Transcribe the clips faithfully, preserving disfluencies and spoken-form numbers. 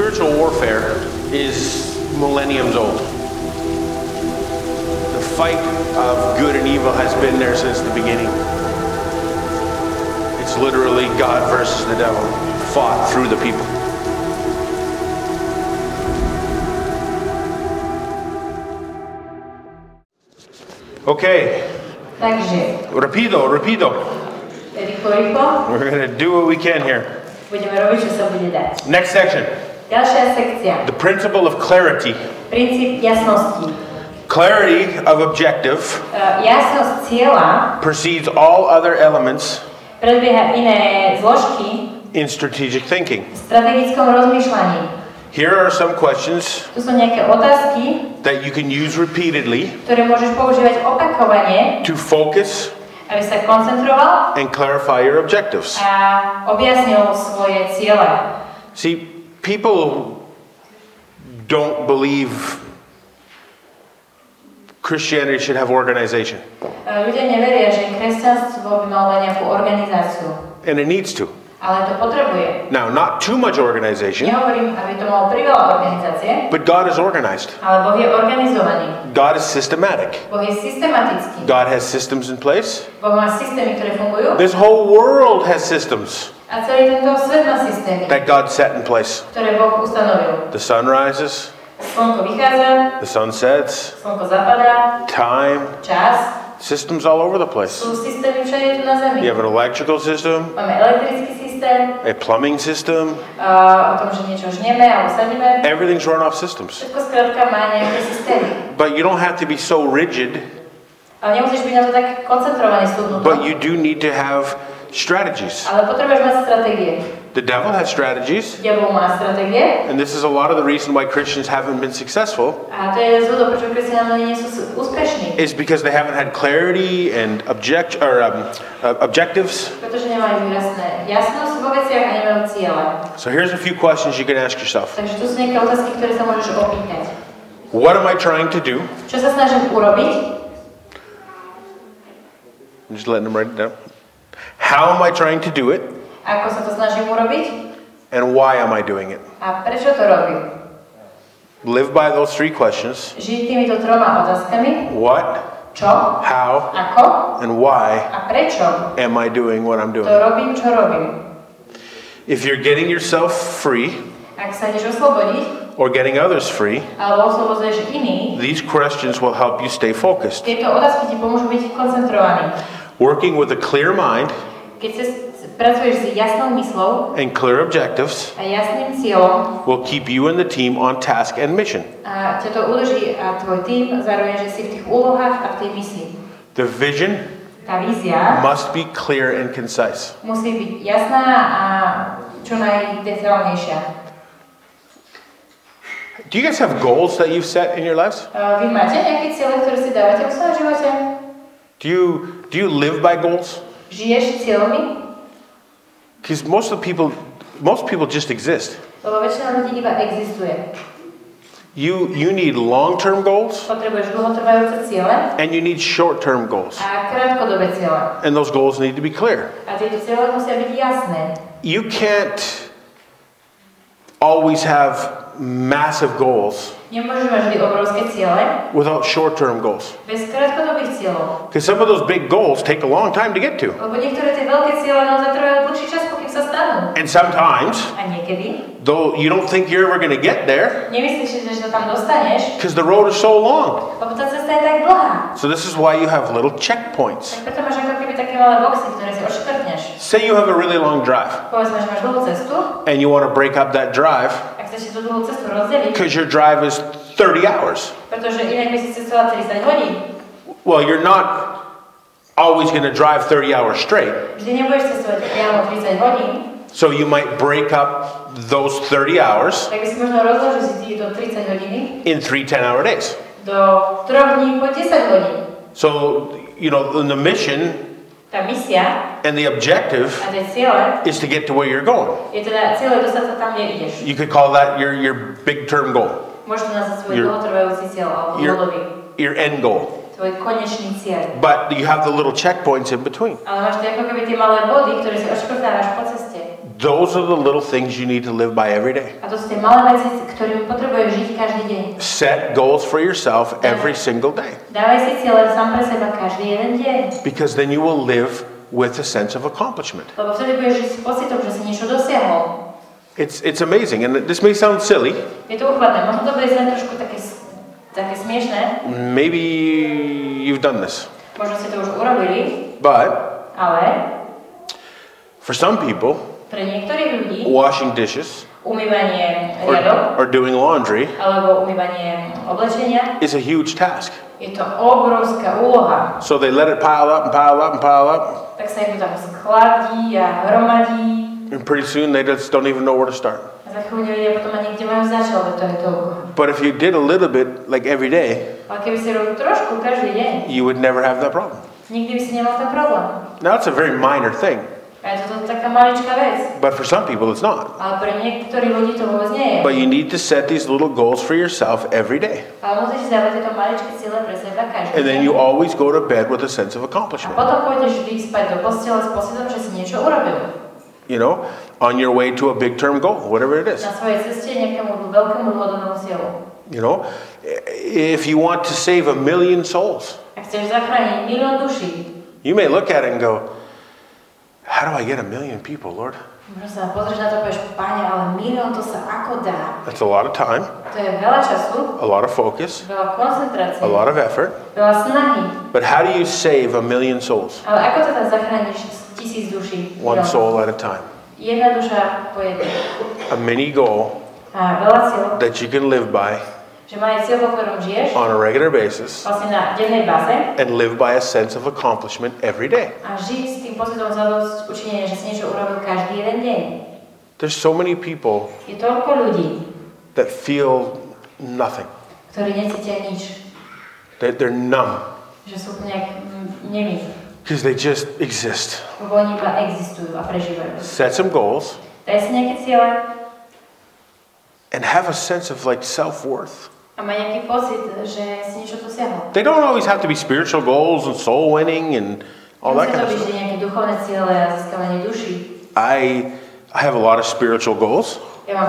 Spiritual warfare is millenniums old. The fight of good and evil has been there since the beginning. It's literally God versus the devil, fought through the people. Okay. Takže. Rapido, rapido. We're going to do what we can here. Next section. The principle of clarity. Clarity of objective precedes all other elements in strategic thinking. Here are some questions that you can use repeatedly to focus and clarify your objectives. See, people don't believe Christianity should have organization. And it needs to. Now, not too much organization, but God is organized. God is systematic. God has systems in place. This whole world has systems that God set in place. The sun rises, the sun sets, time. Systems all over the place. You have an electrical system, a plumbing system, everything's run off systems. But you don't have to be so rigid, but you do need to have strategies. The devil has strategies, and this is a lot of the reason why Christians haven't been successful, is because they haven't had clarity and object or um, uh, objectives. So here's a few questions you can ask yourself. What am I trying to do? I'm just letting them write it down. How am I trying to do it? And why am I doing it? Live by those three questions. What? How? And why am I doing what I'm doing? If you're getting yourself free or getting others free, these questions will help you stay focused. Working with a clear mind and clear objectives will keep you and the team on task and mission. The vision must be clear and concise. Do you guys have goals that you've set in your lives? Do you, do you live by goals? Because most of the people, most people just exist. You, you need long-term goals, and you need short-term goals. And those goals need to be clear. You can't always have massive goals without short-term goals. Because some of those big goals take a long time to get to. And sometimes, though you don't think you're ever going to get there, because the road is so long. So this is why you have little checkpoints. Say you have a really long drive, and you want to break up that drive, because your drive is thirty hours. Well, you're not always going to drive thirty hours straight. So you might break up those thirty hours in three ten-hour days. So, you know, in the mission, and the objective is to get to where you're going. You could call that your, your big term goal. Your, your, your end goal. But you have the little checkpoints in between. Those are the little things you need to live by every day. A to sú tie malé veci, ktorými potrebuješ žiť každý deň. Set goals for yourself every single day. Dávaj si ciele sám pre seba každý jeden deň. Because then you will live with a sense of accomplishment. Lebo vtedy budeš žiť s pocitom, že si niečo dosiahol. It's it's amazing, and this may sound silly. Je to uchvatné, možno to bude znieť trošku také také smiešné. Maybe you've done this. Možno ste to už urobili. But ale for some people, pre niektorých ľudí, washing dishes, umývanie riadok, or, or doing laundry, alebo umývanie oblečenia, is a huge task. Je to obrovská úloha. So they let it pile up and pile up and pile up. Tak sa ich to tam skladí a hromadí. And pretty soon they just don't even know where to start. A za chvíľu nevedia potom ani kde majú začať, lebo to je toľko. But if you did a little bit like every day, ale keby si robil trošku každý deň, you would never have that problem. Nikdy by si nemal ten problém. Now it's a very minor thing. But for some people it's not. But you need to set these little goals for yourself every day. And then you always go to bed with a sense of accomplishment. You know, on your way to a big term goal, whatever it is. You know, if you want to save a million souls, you may look at it and go, how do I get a million people, Lord? That's a lot of time, a lot of focus, a lot of effort. But how do you save a million souls? One soul at a time. A mini goal that you can live by on a regular basis and live by a sense of accomplishment every day. There's so many people that feel nothing. That they're numb. Because they just exist. Set some goals and have a sense of like self-worth. They don't always have to be spiritual goals and soul winning and all that kind of stuff. I, I have a lot of spiritual goals, but I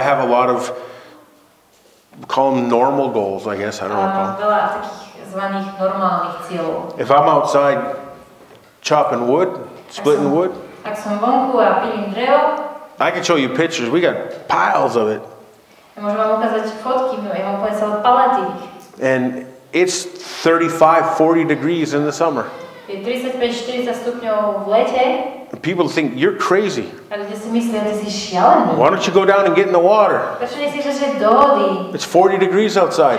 have a lot of, call them normal goals, I guess. I don't know what to call them. If I'm outside chopping wood, splitting wood, I can show you pictures. We got piles of it. And it's thirty-five, forty degrees in the summer. People think you're crazy. Why don't you go down and get in the water? It's forty degrees outside.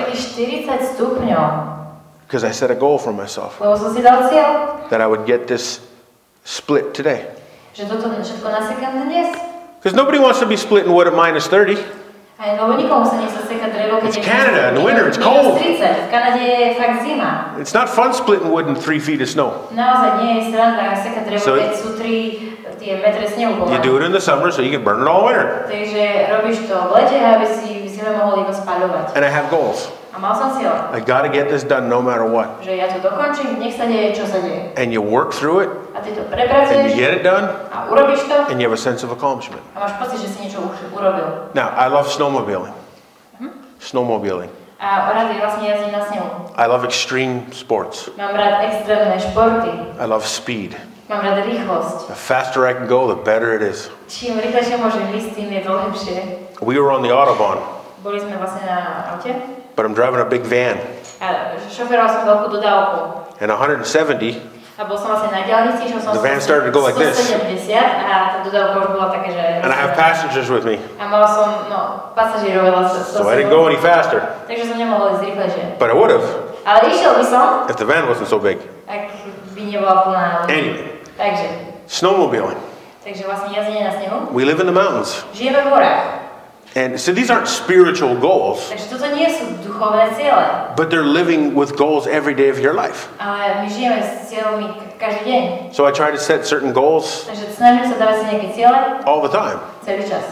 Because I set a goal for myself that I would get this split today. Because nobody wants to be splitting wood at minus thirty. It's Canada in the winter, it's cold. It's not fun splitting wood in three feet of snow. So you do it in the summer so you can burn it all winter. And I have goals. I got to get this done no matter what. And you work through it, and you get it done, and you have a sense of accomplishment. Now, I love snowmobiling. Snowmobiling. I love extreme sports. I love speed. The faster I can go, the better it is. We were on the Autobahn. But I'm driving a big van. And one hundred seventy, the van started to go like this. And I have passengers with me. So I didn't go any faster. But I would have if the van wasn't so big. Anyway, snowmobiling. We live in the mountains. And so these aren't spiritual goals, but they're living with goals every day of your life. So I try to set certain goals all the time.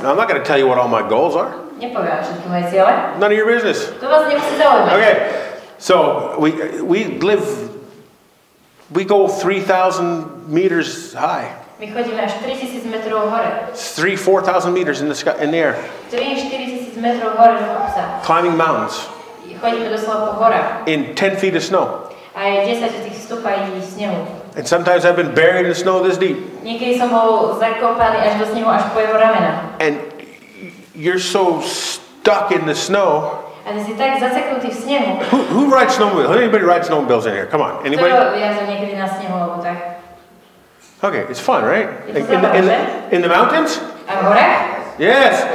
Now, I'm not going to tell you what all my goals are. None of your business. Okay, so we, we live, we go three thousand meters high. My chodíme až tritisíc metrov hore. It's three, four thousand meters in the sky, in the air. tri až štyri tisíc metrov hore do kopca. Climbing mountains. Chodíme doslova po horách. In ten feet of snow. A je desať tých stúpaní snehu. And sometimes I've been buried in snow this deep. Niekedy som bol zakopaný až do snehu až po jeho ramena. And you're so stuck in the snow. And si tak zaseknutý v snehu. Who, who rides snowmobiles? Anybody rides snowmobiles in here? Come on, anybody? Ja som niekedy na snehu alebo tak. Okay, it's fun, right? In, in, the, in, the, in the mountains? Yes.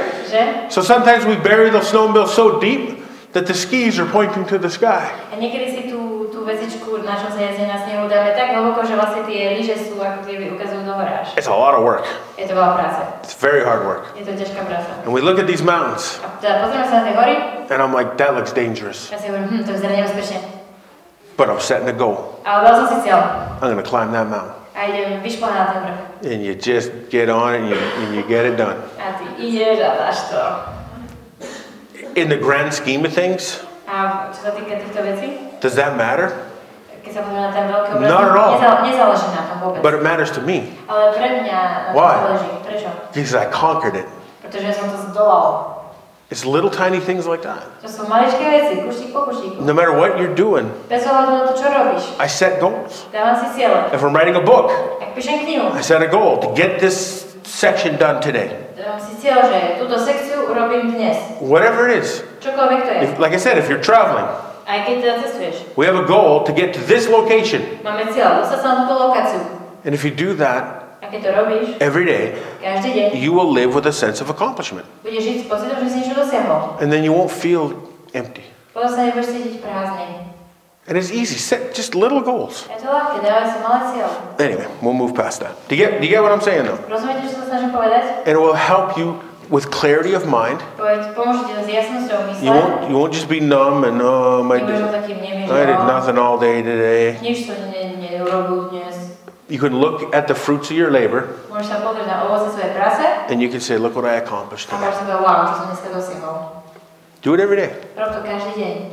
So sometimes we bury the snowmobile so deep that the skis are pointing to the sky. It's a lot of work. It's very hard work. And we look at these mountains. And I'm like, that looks dangerous. But I'm setting a goal. I'm going to climb that mountain. And you just get on it and you, and you get it done. In the grand scheme of things, does that matter? Not at all. But it matters to me. Why? Because I conquered it. It's little tiny things like that. No matter what you're doing, I set goals. If I'm writing a book, I set a goal to get this section done today. Whatever it is. If, like I said, if you're traveling, we have a goal to get to this location. And if you do that, every day, you will live with a sense of accomplishment. And then you won't feel empty. And it's easy, set just little goals. Anyway, we'll move past that. Do you get, do you get what I'm saying though? And it will help you with clarity of mind. You won't, you won't just be numb and, oh, my I did nothing all day today. You can look at the fruits of your labor and you can say, look what I accomplished today. Do it every day.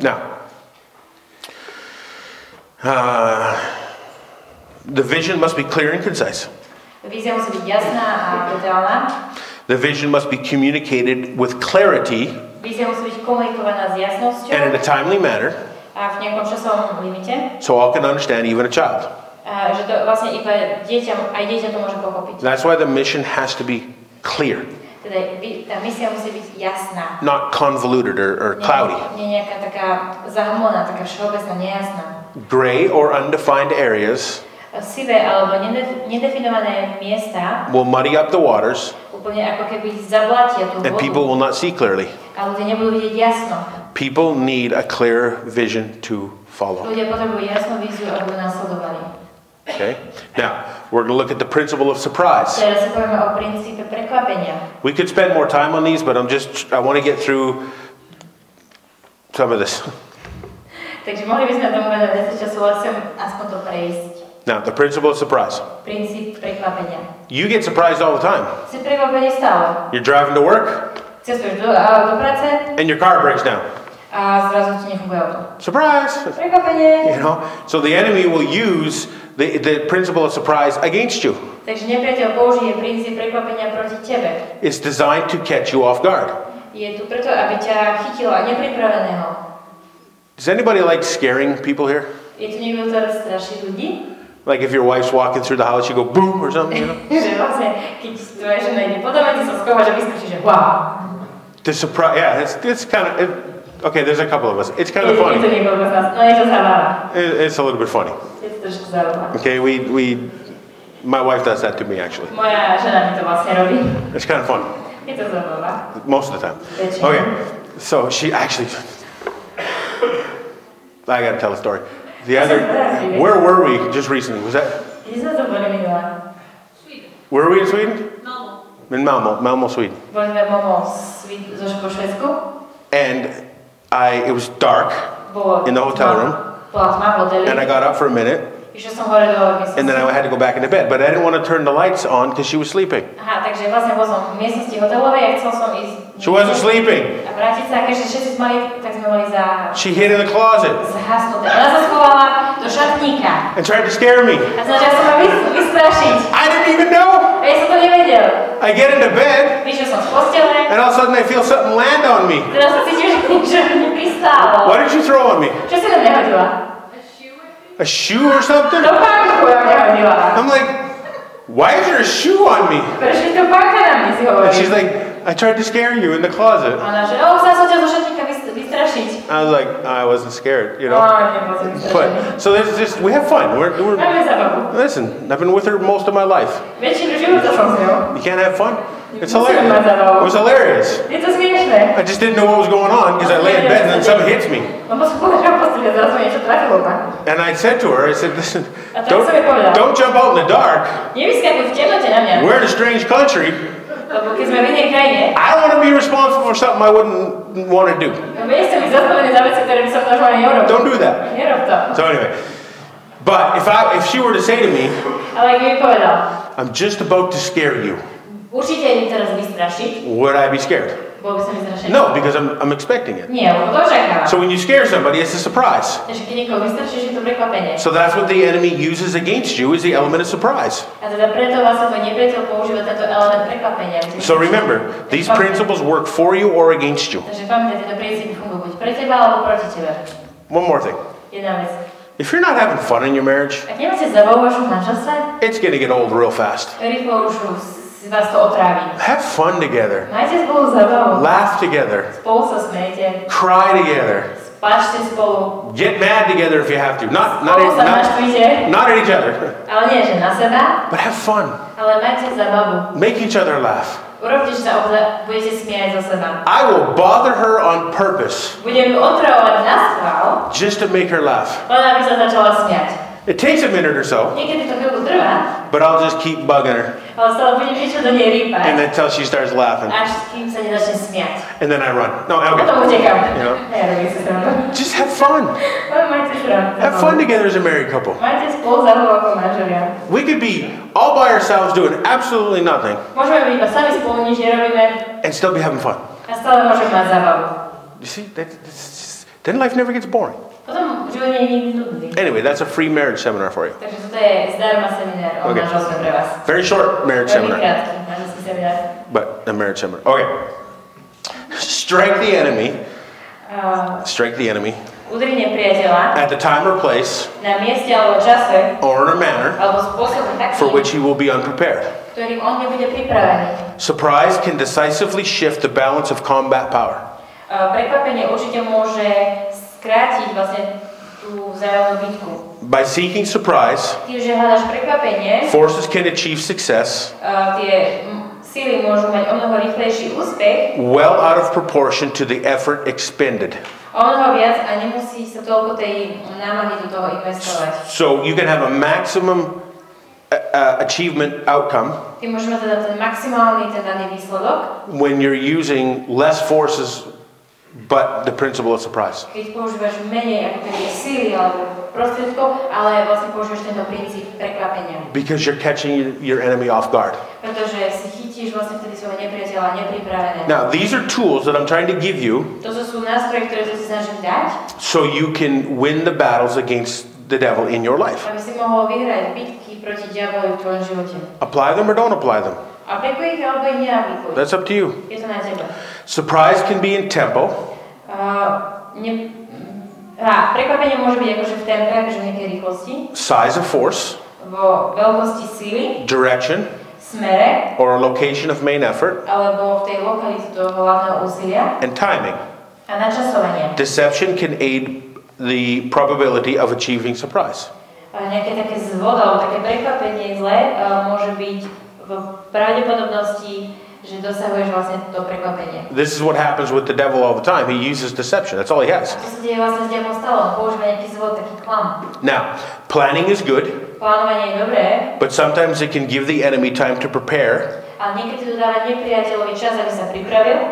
Now, uh, the vision must be clear and concise. The vision must be communicated with clarity and in a timely manner so all can understand, even a child. That's why the mission has to be clear. Not convoluted or, or cloudy. Gray or undefined areas will muddy up the waters and people will not see clearly. People need a clear vision to follow. Okay. Now, we're going to look at the principle of surprise. We could spend more time on these, but I'm just, I want to get through some of this. Now, the principle of surprise. You get surprised all the time. You're driving to work, and your car breaks down. Surprise! You know, so the enemy will use the, the principle of surprise against you. It's designed to catch you off guard. Does anybody like scaring people here? Like if your wife's walking through the house, you go boom or something, you know? The surprise, yeah, it's, it's kind of... It, okay, there's a couple of us. It's kind of funny. It's a little bit funny. Okay, we, we, my wife does that to me actually. It's kind of fun. Most of the time. Okay, so she actually, I gotta tell a story. The other, where were we just recently? Was that? Were we in Sweden? In Malmo, Malmo, Sweden. And I, it was dark in the hotel room, and I got up for a minute, and then I had to go back into bed, but I didn't want to turn the lights on because she was sleeping. She wasn't sleeping. She hid in the closet and tried to scare me. I didn't even know. I get into bed, and all of a sudden I feel something land on me. What did you throw on me? A shoe or something? I'm like, why is there a shoe on me? And she's like, I tried to scare you in the closet. I was like, I wasn't scared, you know. But so there's just, we have fun. We're, we're, listen, I've been with her most of my life. You can't have fun? It's hilarious. It was hilarious. I just didn't know what was going on because I lay in bed and then something hits me. And I said to her, I said, listen, don't, don't jump out in the dark. We're in a strange country. I don't want to be responsible for something I wouldn't want to do. Don't do that. So anyway, but if, I, if she were to say to me, I'm just about to scare you. Would I be scared? No, because I'm, I'm expecting it. So when you scare somebody, it's a surprise. So that's what the enemy uses against you, is the element of surprise. So remember, these principles work for you or against you. One more thing. If you're not having fun in your marriage, it's going to get old real fast. Have fun together. Laugh together. Cry together. Get mad together if you have to. Not, not, at, not, not at each other. But have fun. Make each other laugh. I will bother her on purpose just to make her laugh. It takes a minute or so, but I'll just keep bugging her and then till she starts laughing, and then I run. No, okay. You know? Just have fun. Have fun together as a married couple. We could be all by ourselves doing absolutely nothing and still be having fun. You see, that, just, then life never gets boring. Anyway, that's a free marriage seminar for you. Okay. Very short marriage seminar. But a marriage seminar. Okay. Strike the enemy. Strike the enemy. At the time or place. Or in a manner. For which he will be unprepared. Surprise can decisively shift the balance of combat power. By seeking surprise, forces can achieve success well out of proportion to the effort expended. So you can have a maximum Uh, achievement outcome when you're using less forces but the principle of surprise. Because you're catching your enemy off guard. Now these are tools that I'm trying to give you so you can win the battles against the devil in your life. Apply them or don't apply them. That's up to you. Surprise can be in tempo. Size of force. Direction. Or a location of main effort. And timing. Deception can aid the probability of achieving surprise. This is what happens with the devil all the time. He uses deception. That's all he has. Now, planning is good, but sometimes it can give the enemy time to prepare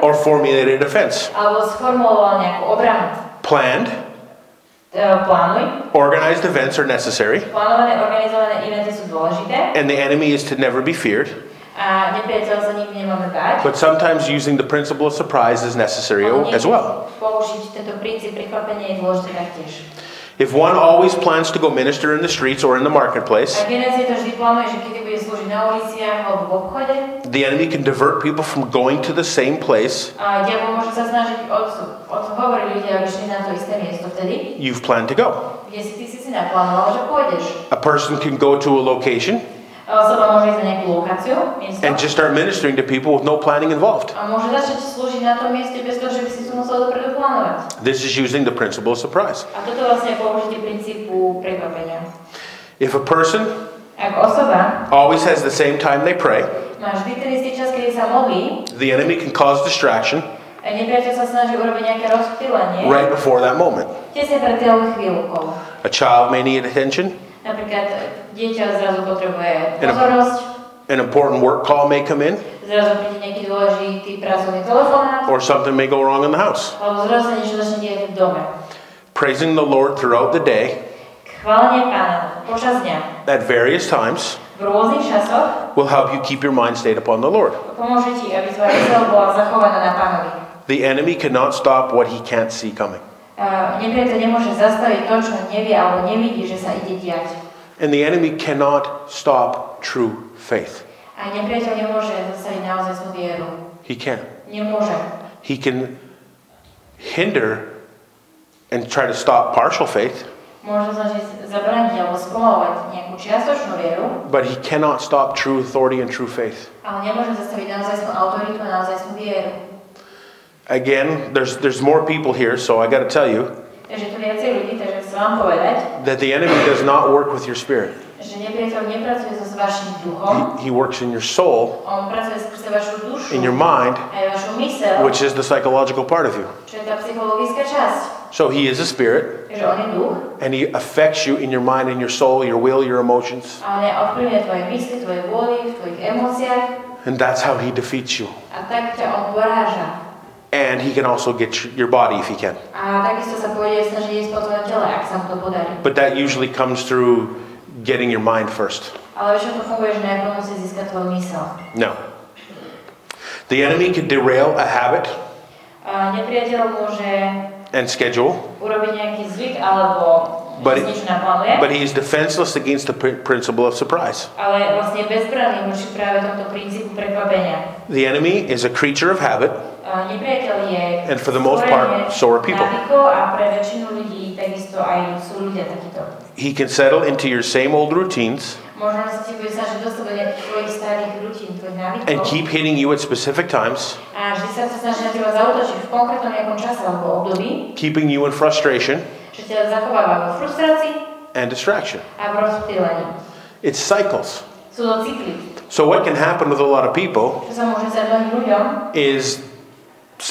or formulate a defense. Planned. Organized events are necessary. And the enemy is to never be feared. But sometimes using the principle of surprise is necessary as well. If one always plans to go minister in the streets or in the marketplace, the enemy can divert people from going to the same place you've planned to go. A person can go to a location and just start ministering to people with no planning involved. This is using the principle of surprise. If a person always has the same time they pray, the enemy can cause distraction right before that moment. A child may need attention. A, an important work call may come in, or something may go wrong in the house. Praising the Lord throughout the day at various times will help you keep your mind stayed upon the Lord. The enemy cannot stop what he can't see coming. And the enemy cannot stop true faith. He can't. He can hinder and try to stop partial faith, but he cannot stop true authority and true faith. Again, there's, there's more people here, so I got to tell you that the enemy does not work with your spirit. He, he works in your soul, in your mind, which is the psychological part of you. So he is a spirit, and he affects you in your mind, in your soul, your will, your emotions. And that's how he defeats you. And he can also get your body if he can. But that usually comes through getting your mind first. No. The enemy can derail a habit and schedule, but, it, but he is defenseless against the principle of surprise. The enemy is a creature of habit, and for the most part, so are people. He can settle into your same old routines and keep hitting you at specific times, keeping you in frustration and distraction. It's cycles. So what can happen with a lot of people is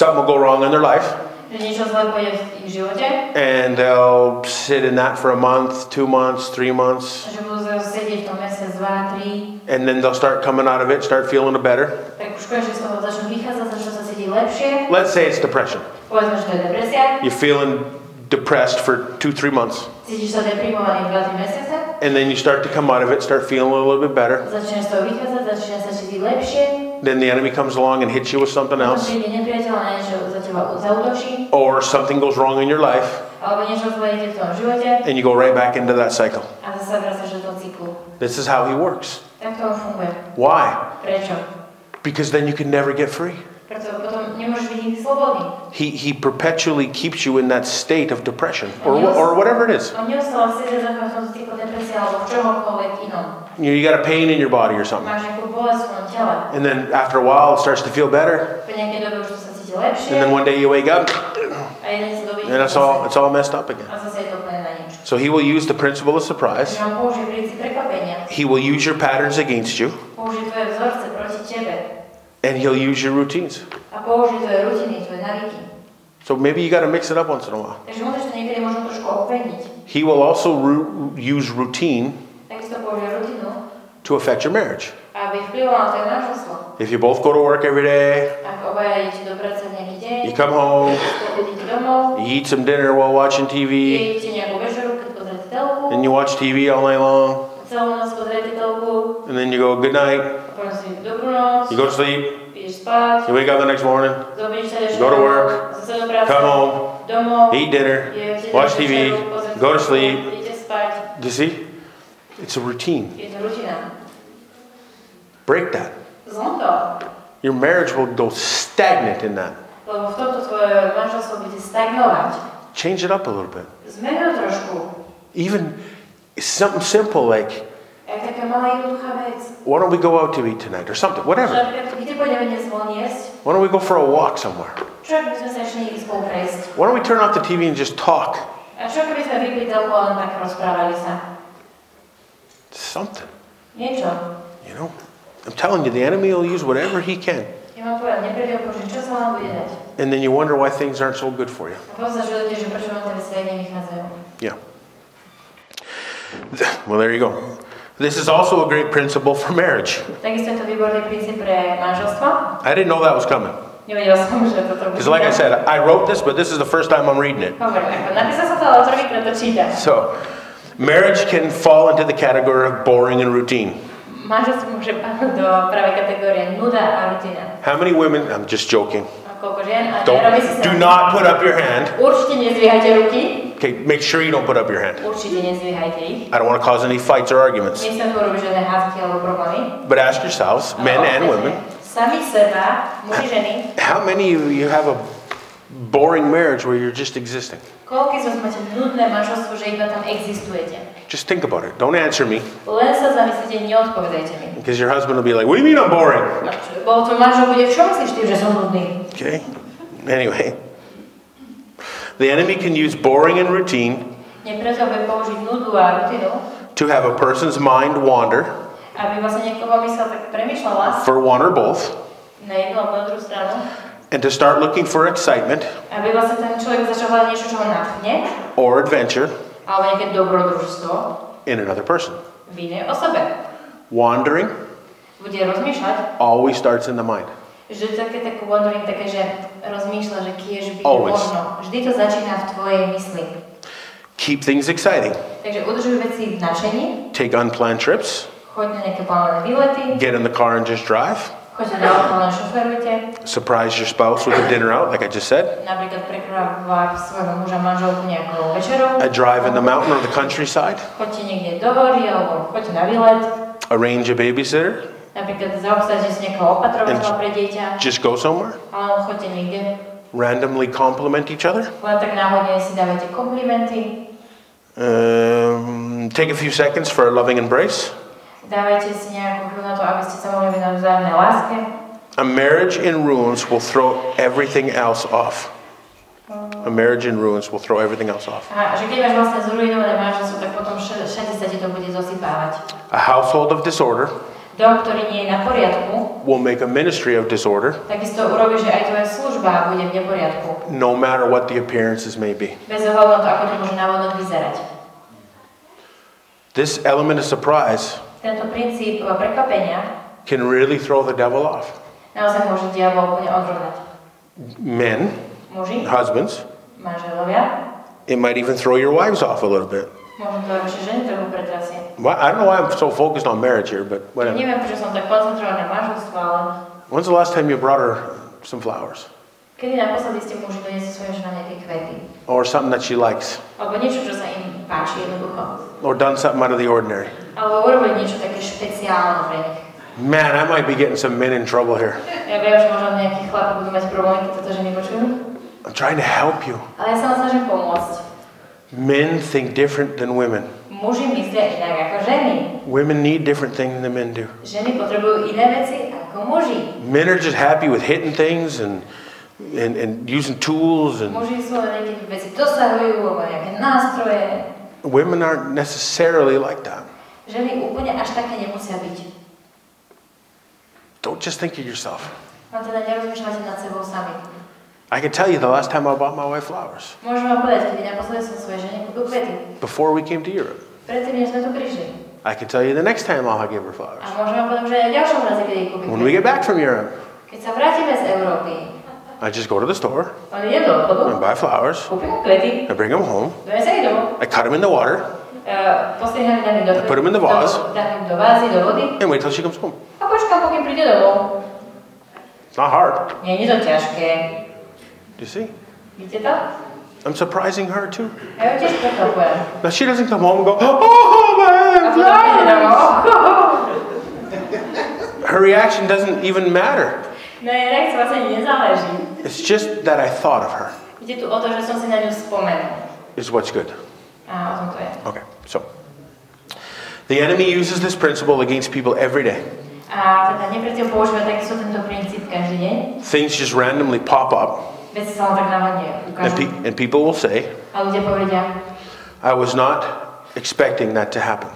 something will go wrong in their life, and they'll sit in that for a month, two months, three months. And then they'll start coming out of it, start feeling better. Let's say it's depression. You're feeling depressed for two, three months. And then you start to come out of it, start feeling a little bit better. Then the enemy comes along and hits you with something else. Or something goes wrong in your life. And you go right back into that cycle. This is how he works. Why? Because then you can never get free. He, he perpetually keeps you in that state of depression, or, or whatever it is. You, you got a pain in your body or something. And then after a while it starts to feel better. And then one day you wake up and it's all, it's all messed up again. So he will use the principle of surprise. He will use your patterns against you. And he'll use your routines. So maybe you got to mix it up once in a while. He will also ru use routine to affect your marriage. If you both go to work every day, you come home, you eat some dinner while watching T V, and you watch T V all night long, and then you go good night. You go to sleep, you wake up the next morning, you go to work, come home, eat dinner, watch T V, Go to sleep. You just fight. Do you see? It's a routine. It's a routine. Break that. Your marriage will go stagnant in that. Change it up a little bit. Even something simple like, why don't we go out to eat tonight or something, whatever. Why don't we go for a walk somewhere? Why don't we turn off the T V and just talk? Something. You know? I'm telling you, the enemy will use whatever he can. And then you wonder why things aren't so good for you. Yeah. Well, there you go. This is also a great principle for marriage. I didn't know that was coming. Because like I said, I wrote this, but this is the first time I'm reading it. So, marriage can fall into the category of boring and routine. How many women, I'm just joking, don't, do not put up your hand. Okay, make sure you don't put up your hand. I don't want to cause any fights or arguments. But ask yourselves, men and women, how many of you have a boring marriage where you're just existing? Just think about it. Don't answer me. Because your husband will be like, what do you mean I'm boring? Okay. Anyway. The enemy can use boring and routine to have a person's mind wander for one or both and to start looking for excitement or adventure in another person. Wandering always starts in the mind. Always. Keep things exciting. Take unplanned trips. Get in the car and just drive. Surprise your spouse with a dinner out, like I just said. A drive in the mountain or the countryside. Arrange a babysitter. And just go somewhere. Randomly compliment each other. Um, take a few seconds for a loving embrace. A marriage in ruins will throw everything else off. A marriage in ruins will throw everything else off. A household of disorder will make a ministry of disorder, no matter what the appearances may be. This element of surprise can really throw the devil off. Men, husbands, it might even throw your wives off a little bit. Well, I don't know why I'm so focused on marriage here, but whatever. When's the last time you brought her some flowers? Or something that she likes. Or done something out of the ordinary. Man, I might be getting some men in trouble here. I'm trying to help you. Men think different than women. Women need different things than men do. Men are just happy with hitting things and and, and using tools. And women aren't necessarily like that. Don't just think of yourself. I can tell you the last time I bought my wife flowers. Before we came to Europe. I can tell you the next time I'll give her flowers. When we get back from Europe. I just go to the store. I buy flowers. I bring them home. I cut them in the water. I put them in the vase. And wait till she comes home. It's not hard. Do you see? I'm surprising her too. Now she doesn't come home and go, oh, man, her reaction doesn't even matter. It's just that I thought of her. Is what's good. Okay, so the enemy uses this principle against people every day. Things just randomly pop up. And, pe and people will say, I was not expecting that to happen.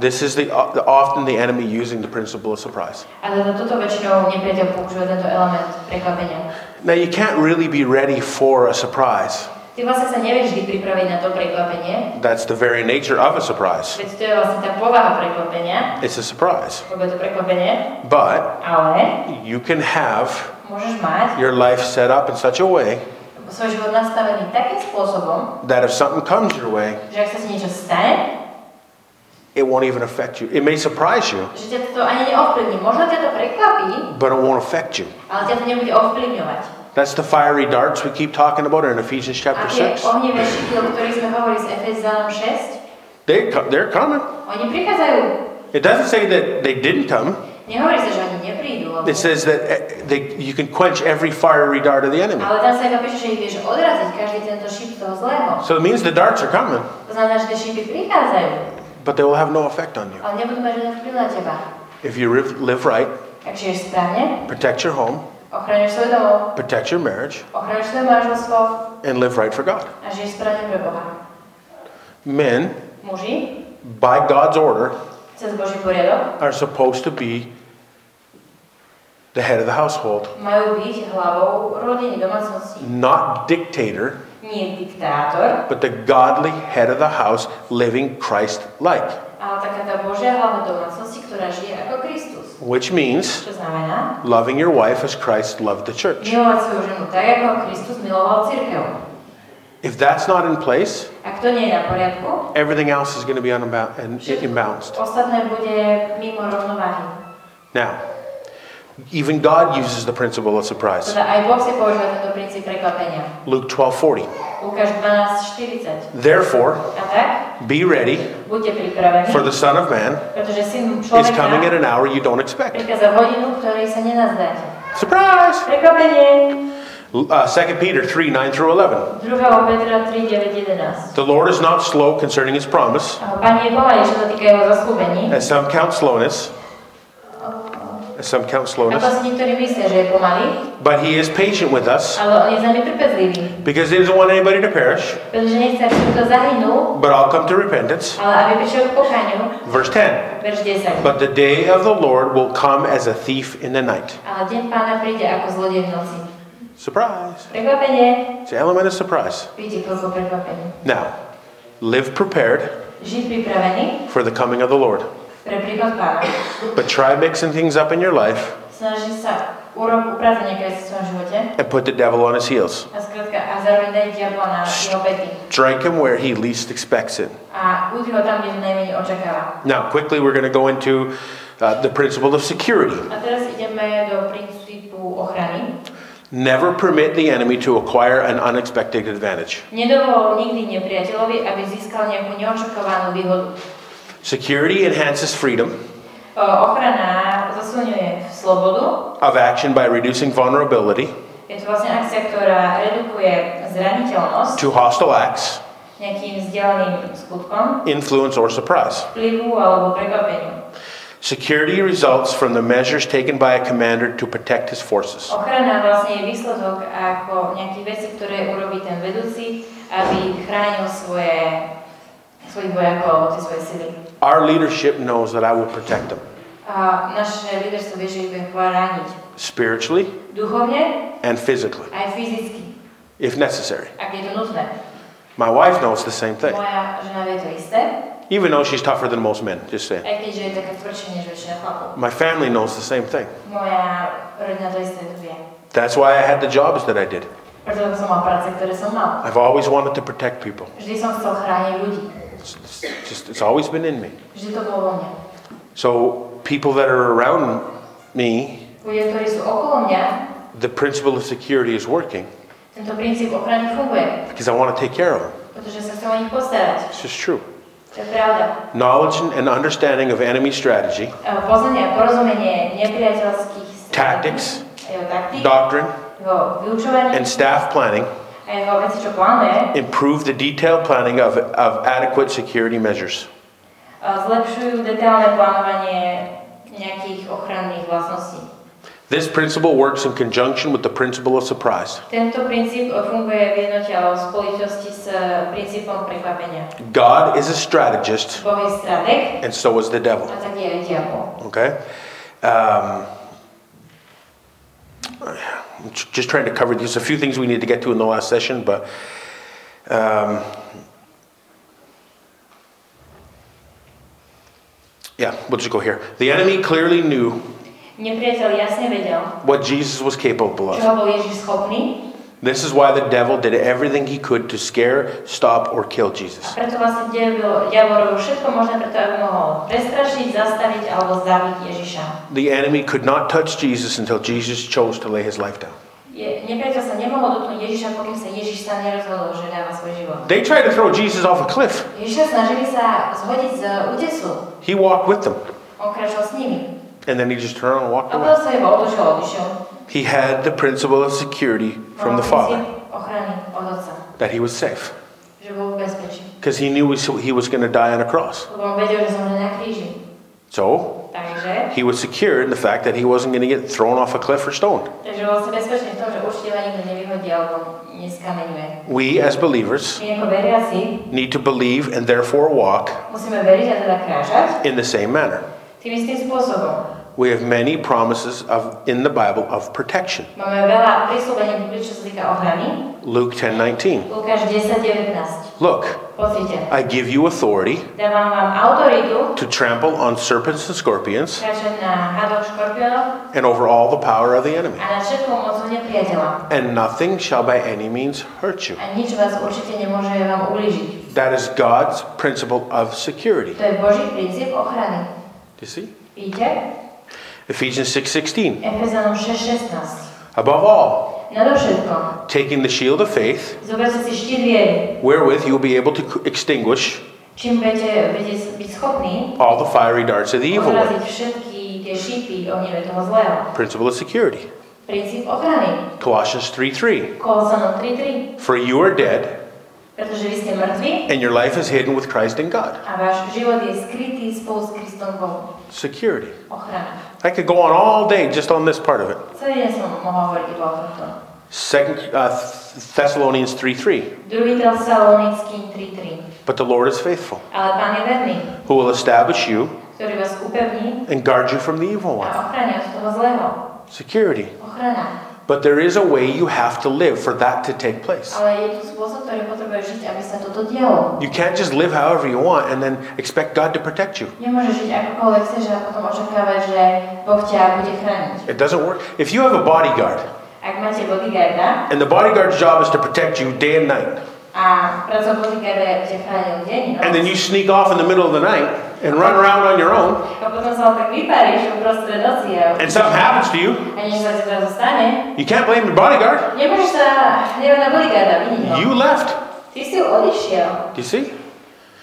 This is the, often the enemy using the principle of surprise. Now you can't really be ready for a surprise. That's the very nature of a surprise. It's a surprise. But you can have your life set up in such a way that if something comes your way, it won't even affect you. It may surprise you, but it won't affect you. That's the fiery darts we keep talking about in Ephesians chapter six. They, they're coming. It doesn't say that they didn't come. It says that they, you can quench every fiery dart of the enemy. So it means the darts are coming. But they will have no effect on you. If you live right, protect your home, protect your marriage, and live right for God. Men, by God's order, are supposed to be the head of the household, not dictator, but the godly head of the house, living Christ-like. Which means loving your wife as Christ loved the church. If that's not in place, everything else is going to be imbalanced. Now, even God uses the principle of surprise. Luke twelve forty. Therefore, be ready, for the Son of Man is coming at an hour you don't expect. Surprise! Uh, Second Peter three nine through eleven. The Lord is not slow concerning His promise, as some count slowness. Some count slowness. But He is patient with us, because He doesn't want anybody to perish, but all come to repentance. Verse ten. But the day of the Lord will come as a thief in the night. Surprise. It's the element of surprise. Now, live prepared for the coming of the Lord. But try mixing things up in your life and put the devil on his heels. Strike him where he least expects it. Now, quickly, we're going to go into uh, the principle of security. Never permit the enemy to acquire an unexpected advantage. Security enhances freedom of action by reducing vulnerability to hostile acts, influence, or surprise. Security results from the measures taken by a commander to protect his forces. Our leadership knows that I will protect them. Spiritually and physically, if necessary. My wife knows the same thing. Even though she's tougher than most men, just saying. My family knows the same thing. That's why I had the jobs that I did. I've always wanted to protect people. It's just, it's always been in me. So people that are around me, the principle of security is working. Tento princíp ochrany funguje. Because I want to take care of them. Protože se chci o nich postarat. This is true. To je pravda. Knowledge and understanding of enemy strategy. Poznání a porozumění nepřátelských tactics, doctrine, and staff planning improve the detailed planning of, of adequate security measures. This principle works in conjunction with the principle of surprise. God is a strategist, and so is the devil. Okay? Um, I'm just trying to cover these. A few things we need to get to in the last session, but um, yeah, we'll just go here. The enemy clearly knew what Jesus was capable of. This is why the devil did everything he could to scare, stop, or kill Jesus. The enemy could not touch Jesus until Jesus chose to lay his life down. They tried to throw Jesus off a cliff. He walked with them. And then he just turned around and walked away. He had the principle of security from the Father, that he was safe, because he knew he was going to die on a cross. So he was secure in the fact that he wasn't going to get thrown off a cliff or stoned. We as believers need to believe and therefore walk in the same manner. We have many promises of in the Bible of protection. Luke ten nineteen. Look, I give you authority to trample on serpents and scorpions and over all the power of the enemy. And nothing shall by any means hurt you. That is God's principle of security. Do you see? Ephesians six sixteen. Above all, taking the shield of faith, wherewith you will be able to extinguish all the fiery darts of the evil one. Principle of security. Colossians three three. For you are dead, and your life is hidden with Christ in God. Security. I could go on all day just on this part of it. Second Thessalonians three three. But the Lord is faithful, who will establish you and guard you from the evil one. Security. But there is a way you have to live for that to take place. You can't just live however you want and then expect God to protect you. It doesn't work. If you have a bodyguard, and the bodyguard's job is to protect you day and night, and then you sneak off in the middle of the night and run around on your own, and something happens to you, you can't blame your bodyguard. You left. Do you see?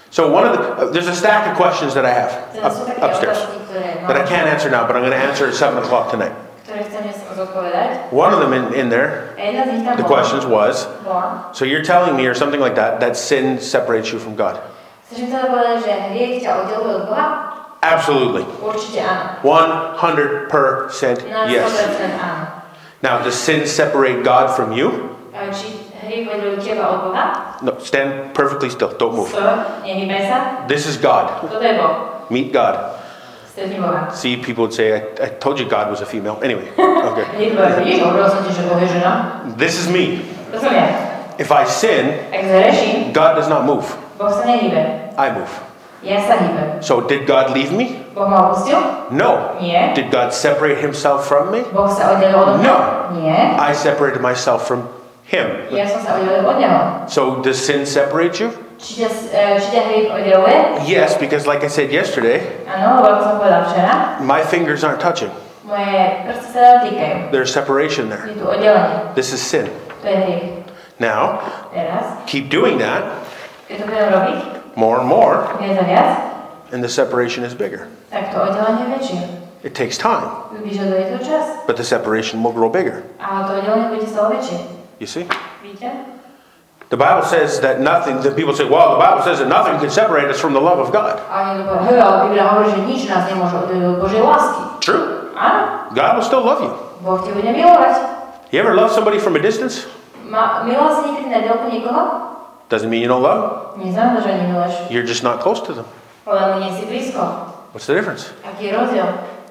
So one of the, uh, there's a stack of questions that I have up, upstairs that I can't answer now, but I'm going to answer at seven o'clock tonight. One of them in, in there, the questions was, so you're telling me or something like that, that sin separates you from God. Absolutely. one hundred percent yes. Now, does sin separate God from you? No, stand perfectly still. Don't move. This is God. Meet God. See, people would say, I, I told you God was a female. Anyway, okay. This is me. If I sin, God does not move. I move. So did God leave me? No. Did God separate himself from me? No. I separated myself from him. So does sin separate you? Yes, because like I said yesterday, my fingers aren't touching. There's separation there. This is sin. Now, teraz, keep doing that. More and more. And the separation is bigger. Tak to oddelenie väčšie. It takes time. Vyžaduje to čas. But the separation will grow bigger. A to oddelenie bude stále väčšie. You see? Vidíte? The Bible says that nothing, the people say, well, the Bible says that nothing can separate us from the love of God. True. God will still love you. You ever love somebody from a distance? Doesn't mean you don't love them. You're just not close to them. What's the difference?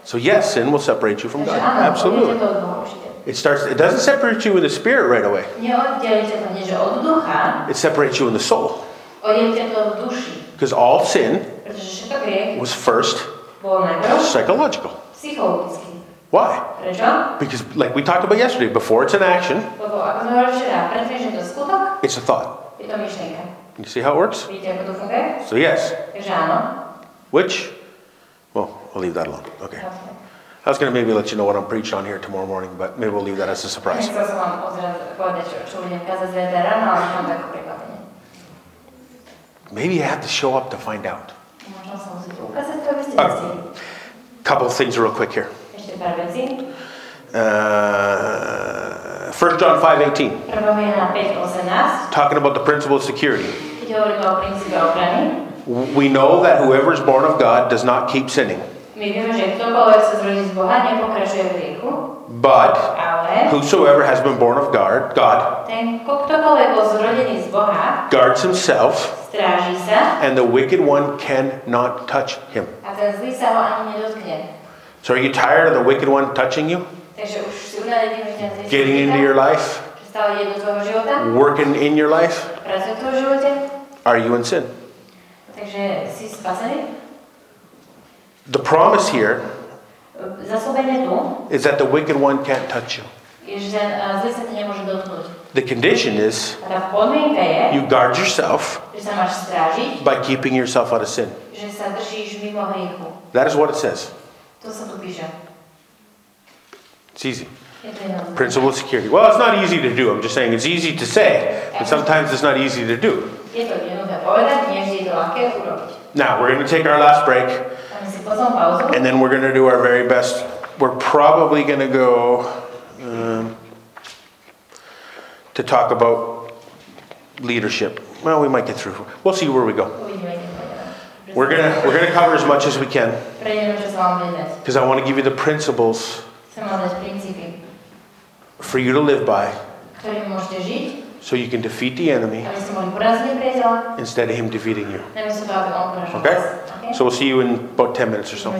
So yes, sin will separate you from God. Absolutely. It starts. It doesn't separate you in the spirit right away. It separates you in the soul. Because all sin was first psychological. Why? Because, like we talked about yesterday, before it's an action, it's a thought. You see how it works? So yes. Which? Well, we'll leave that alone. Okay. I was going to maybe let you know what I'm preaching on here tomorrow morning, but maybe we'll leave that as a surprise. Maybe you have to show up to find out. A couple of things real quick here. Uh, First John five eighteen. Talking about the principle of security. We know that whoever is born of God does not keep sinning. But whosoever has been born of God, God guards himself, and the wicked one cannot touch him. So are you tired of the wicked one touching you? Getting into your life? Working in your life? Are you in sin? The promise here is that the wicked one can't touch you. The condition is you guard yourself by keeping yourself out of sin. That is what it says. It's easy. Principle of security. Well, it's not easy to do. I'm just saying it's easy to say, but sometimes it's not easy to do. Now, we're going to take our last break. And then we're going to do our very best. We're probably going to go um, to talk about leadership. Well, we might get through. We'll see where we go. We're going to we're going to cover as much as we can, because I want to give you the principles for you to live by, so you can defeat the enemy instead of him defeating you. Okay? So we'll see you in about ten minutes or so.